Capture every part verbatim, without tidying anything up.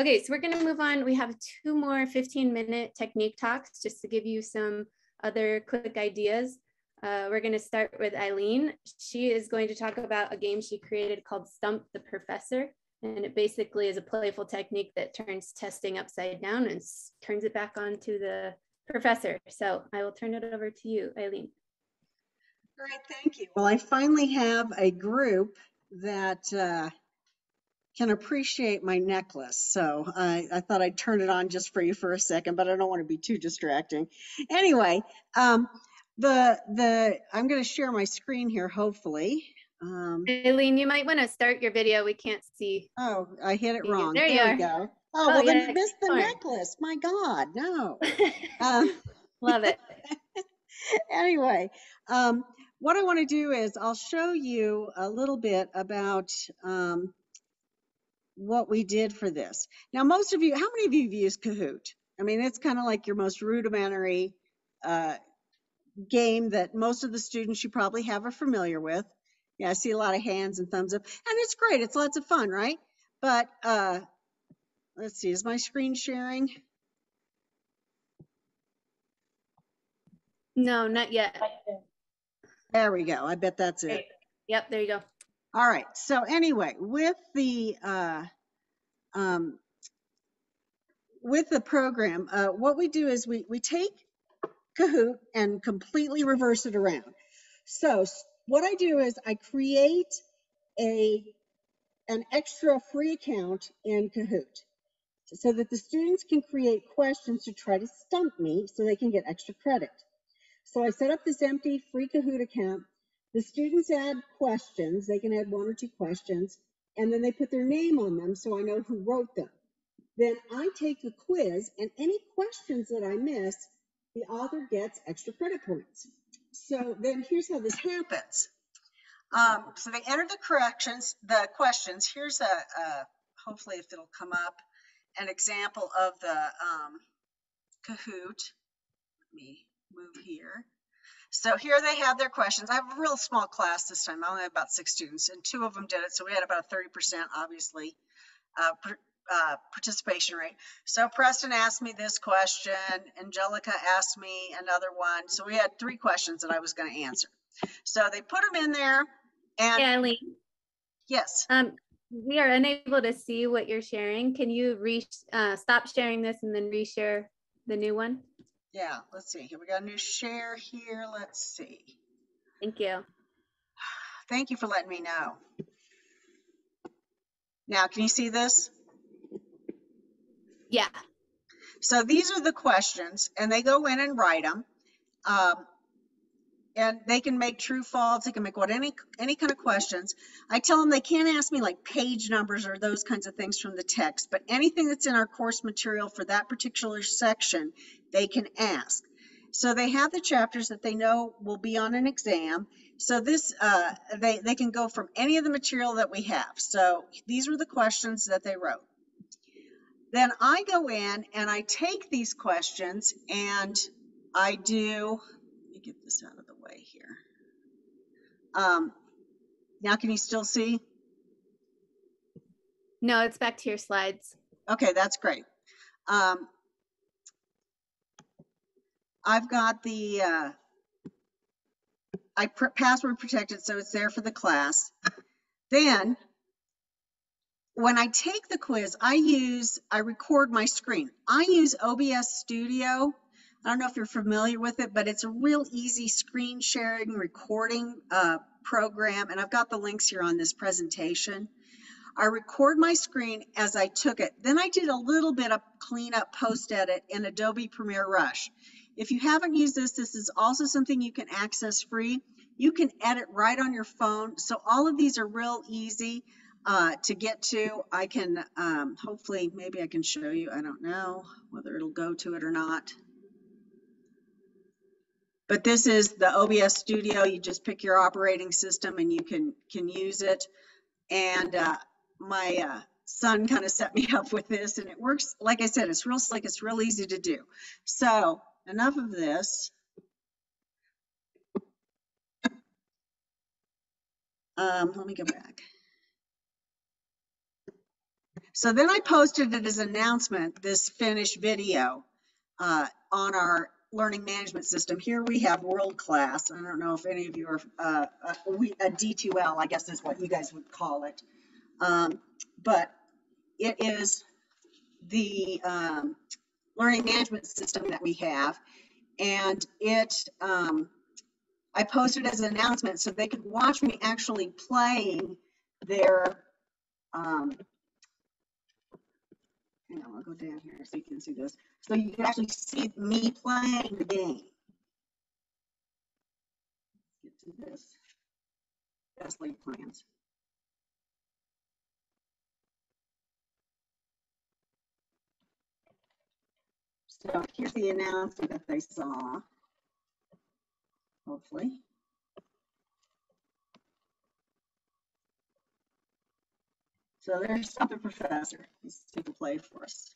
Okay, so we're gonna move on. We have two more fifteen minute technique talks just to give you some other quick ideas. Uh, we're gonna start with Eileen. She is going to talk about a game she created called Stump the Professor. And it basically is a playful technique that turns testing upside down and turns it back onto the professor. So I will turn it over to you, Eileen. All right, thank you. Well, I finally have a group that uh, can appreciate my necklace. So I, I thought I'd turn it on just for you for a second, but I don't want to be too distracting. Anyway, um, the the I'm going to share my screen here, hopefully. Um, Eileen, you might want to start your video. We can't see. Oh, I hit it wrong. There, there you we are. Go. Oh, oh well, yeah, then you missed the necklace. My God, no. um, Love it. Anyway, um, what I want to do is I'll show you a little bit about um, what we did for this. Now, most of you, how many of you have used Kahoot? I mean, it's kind of like your most rudimentary uh, game that most of the students you probably have are familiar with. Yeah, I see a lot of hands and thumbs up, and it's great. It's lots of fun, right? But uh, let's see, is my screen sharing? No, not yet. There we go. I bet that's it. Yep, there you go. All right. So anyway, with the uh, um, with the program, uh, what we do is we we take Kahoot and completely reverse it around. So. What I do is I create a, an extra free account in Kahoot so that the students can create questions to try to stump me so they can get extra credit. So I set up this empty free Kahoot account. The students add questions. They can add one or two questions, and then they put their name on them so I know who wrote them. Then I take the quiz, and any questions that I miss, the author gets extra credit points. So then here's how this happens. Um, so they enter the corrections, the questions. Here's a, a hopefully if it'll come up, an example of the um, Kahoot. Let me move here. So here they have their questions. I have a real small class this time. I only have about six students, and two of them did it. So we had about a thirty percent, obviously, uh, Uh, participation rate. So Preston asked me this question, Angelica asked me another one. So we had three questions that I was going to answer. So they put them in there. And yeah, Eileen. Yes. Um, we are unable to see what you're sharing. Can you re uh, stop sharing this and then reshare the new one? Yeah. Let's see. Here we got a new share here. Let's see. Thank you. Thank you for letting me know. Now, can you see this? Yeah. So these are the questions, and they go in and write them, um, and they can make true, false. They can make what any any kind of questions. I tell them they can't ask me like page numbers or those kinds of things from the text, but anything that's in our course material for that particular section, they can ask. So they have the chapters that they know will be on an exam. So this, uh, they they can go from any of the material that we have. So these were the questions that they wrote. Then I go in and I take these questions and I do, let me get this out of the way here. Um, now, can you still see? No, it's back to your slides. Okay, that's great. Um, I've got the, uh, I pr- password protected, so it's there for the class. Then, when I take the quiz, I use, I record my screen. I use O B S Studio. I don't know if you're familiar with it, but it's a real easy screen sharing recording uh, program. And I've got the links here on this presentation. I record my screen as I took it. Then I did a little bit of cleanup post-edit in Adobe Premiere Rush. If you haven't used this, this is also something you can access free. You can edit right on your phone. So all of these are real easy. Uh, to get to, I can um, hopefully, maybe I can show you. I don't know whether it'll go to it or not. But this is the O B S Studio. You just pick your operating system and you can can use it. And uh, my uh, son kind of set me up with this, and it works. Like I said, it's real slick. It's real easy to do. So enough of this. Um, let me go back. So then I posted it as an announcement, this finished video uh, on our learning management system. Here we have world class. I don't know if any of you are uh, a, a D two L, I guess is what you guys would call it. Um, but it is the um, learning management system that we have. And it, um, I posted as an announcement so they could watch me actually playing their, um, hang on, I'll go down here so you can see this. So you can actually see me playing the game. Let's get to this. Best laid plans. So here's the announcement that they saw, hopefully. So there's Stump the Professor. He's taking play for us.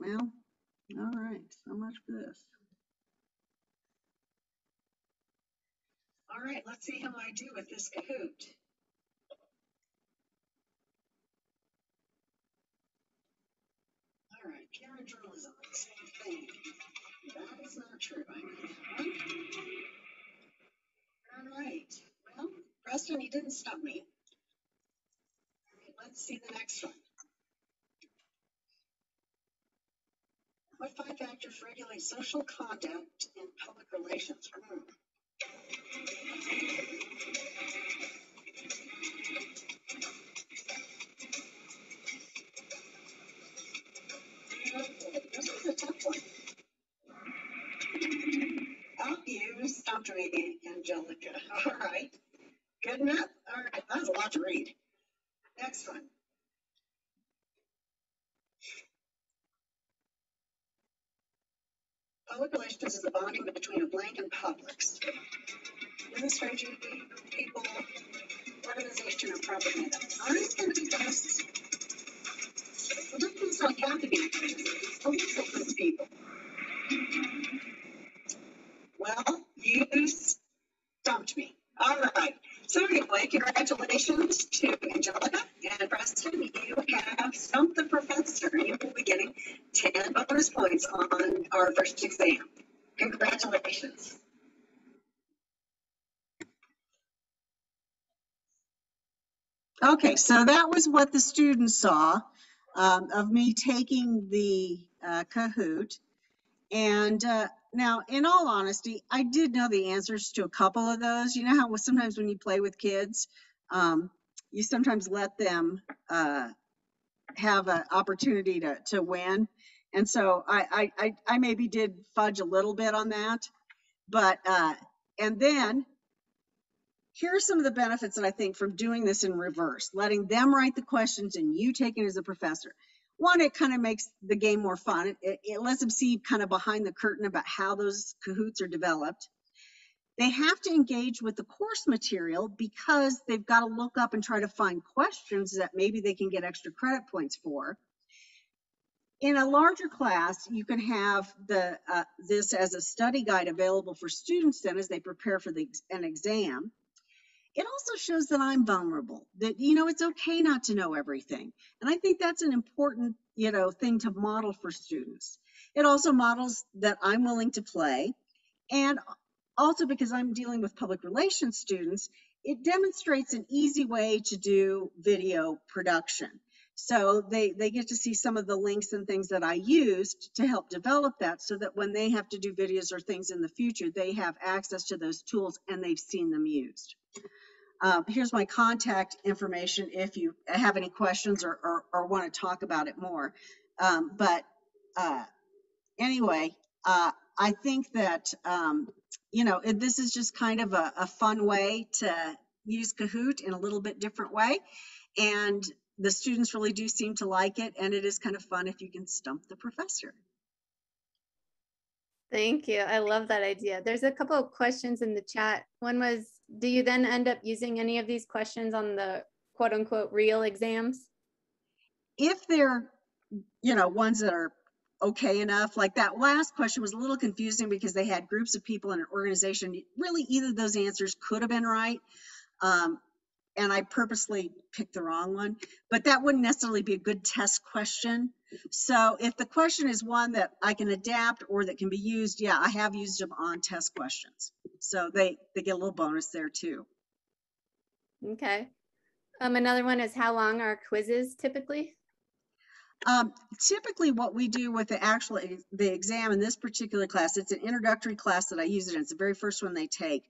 Well, all right, so much for this. All right, let's see how I do with this Kahoot. All right, journalism, the same thing. That is not true. I mean, huh? All right, well, Preston, he didn't stop me. All right, let's see the next one. What five factors regulate social conduct in public relations? Hmm. This is a tough one. Oh, you stopped reading, Angelica. All right. Good enough. All right. That was a lot to read. Next one. Public relations is the bonding between a blank and publics. Administration, people, organization, and propaganda. Are these going to be tests? Well, this one's not going to be tests. Oh, it's open to people. Well, you stumped me. All right. So anyway, congratulations to Angelica and Preston. You have stumped the professor, and you will be getting ten bonus points on our first exam. Congratulations. Okay, so that was what the students saw um, of me taking the uh, Kahoot. And uh, now, in all honesty, I did know the answers to a couple of those. You know how sometimes when you play with kids, um, you sometimes let them uh, have an opportunity to, to win. And so I, I, I maybe did fudge a little bit on that. But, uh, and then here are some of the benefits that I think from doing this in reverse, letting them write the questions and you taking it as a professor. One, it kind of makes the game more fun. It, it, it lets them see kind of behind the curtain about how those Kahoots are developed. They have to engage with the course material because they've got to look up and try to find questions that maybe they can get extra credit points for. In a larger class, you can have the, uh, this as a study guide available for students then as they prepare for the, an exam. It also shows that I'm vulnerable, that, you know, it's okay not to know everything. And I think that's an important, you know, thing to model for students. It also models that I'm willing to play. And also because I'm dealing with public relations students, it demonstrates an easy way to do video production. So they, they get to see some of the links and things that I used to help develop that so that when they have to do videos or things in the future, they have access to those tools and they've seen them used. Um, here's my contact information if you have any questions or, or, or want to talk about it more. Um, but uh, anyway, uh, I think that, um, you know, this is just kind of a, a fun way to use Kahoot in a little bit different way. And the students really do seem to like it. And it is kind of fun if you can stump the professor. Thank you. I love that idea. There's a couple of questions in the chat. One was, do you then end up using any of these questions on the quote unquote real exams? If they're, you know, ones that are okay enough, like that last question was a little confusing because they had groups of people in an organization. Really, either of those answers could have been right. Um, and I purposely picked the wrong one, but that wouldn't necessarily be a good test question. So if the question is one that I can adapt or that can be used, yeah, I have used them on test questions. So they, they get a little bonus there too. Okay. Um, another one is, how long are quizzes typically? Um, typically what we do with the actual, the exam in this particular class, it's an introductory class that I use it in. It's the very first one they take.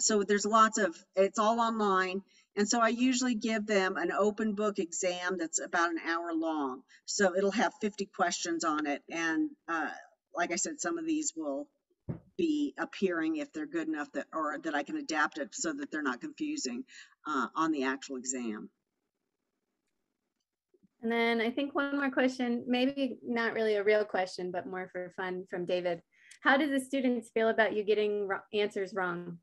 So there's lots of, it's all online. And so I usually give them an open book exam that's about an hour long. So it'll have fifty questions on it. And uh, like I said, some of these will be appearing if they're good enough that, or that I can adapt it so that they're not confusing uh, on the actual exam. And then I think one more question, maybe not really a real question, but more for fun, from David. How do the students feel about you getting answers wrong?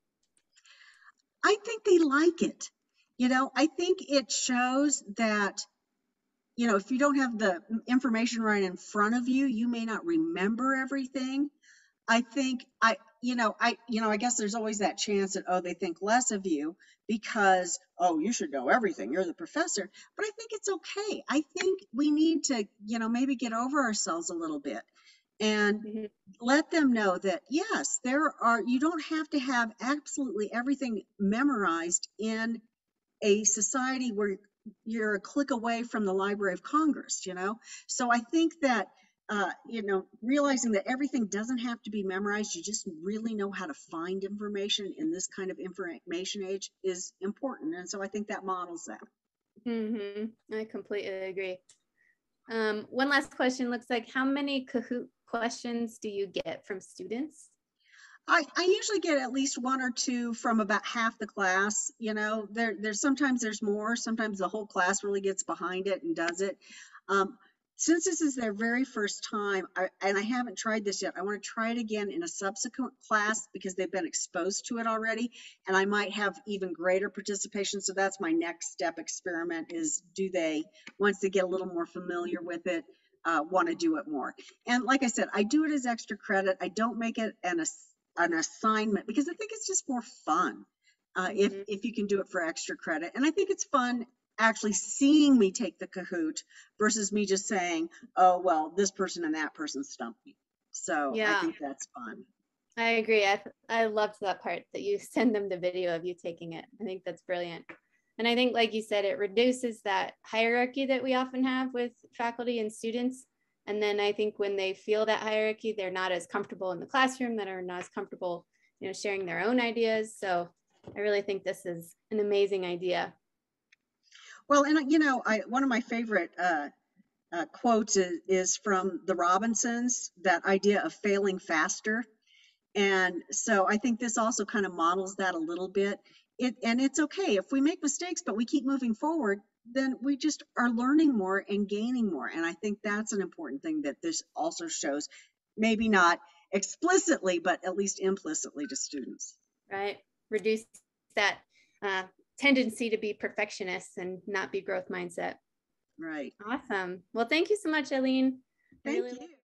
I think they like it. You know, I think it shows that, you know, if you don't have the information right in front of you, you may not remember everything. I think I, you know, I, you know, I guess there's always that chance that, oh, they think less of you because, oh, you should know everything. You're the professor. But I think it's okay. I think we need to, you know, maybe get over ourselves a little bit and mm-hmm. let them know that, yes, there are, you don't have to have absolutely everything memorized in a society where you're a click away from the Library of Congress, you know? So I think that, uh, you know, realizing that everything doesn't have to be memorized, you just really know how to find information in this kind of information age is important. And so I think that models that. Mm-hmm. I completely agree. Um, one last question looks like, how many Kahoot questions do you get from students? I, I usually get at least one or two from about half the class. You know, there, there's sometimes there's more. Sometimes the whole class really gets behind it and does it. Um, since this is their very first time, I, and I haven't tried this yet, I want to try it again in a subsequent class because they've been exposed to it already, and I might have even greater participation. So that's my next step experiment: is do they, once they get a little more familiar with it, uh, want to do it more? And like I said, I do it as extra credit. I don't make it an assignment. an assignment because I think it's just more fun uh, mm-hmm. if, if you can do it for extra credit. And I think it's fun actually seeing me take the Kahoot versus me just saying, oh, well, this person and that person stumped me. So yeah. I think that's fun. I agree. I, I loved that part that you send them the video of you taking it. I think that's brilliant. And I think, like you said, it reduces that hierarchy that we often have with faculty and students. And then I think when they feel that hierarchy, they're not as comfortable in the classroom, that are not as comfortable, you know, sharing their own ideas. So I really think this is an amazing idea. Well, and you know, I, one of my favorite uh, uh, quotes is, is from the Robinsons, that idea of failing faster. And so I think this also kind of models that a little bit. It, and it's okay if we make mistakes, but we keep moving forward, then we just are learning more and gaining more. And I think that's an important thing that this also shows, maybe not explicitly, but at least implicitly to students. Right. Reduce that uh, tendency to be perfectionists and not be growth mindset. Right. Awesome. Well, thank you so much, Eileen. Thank really you.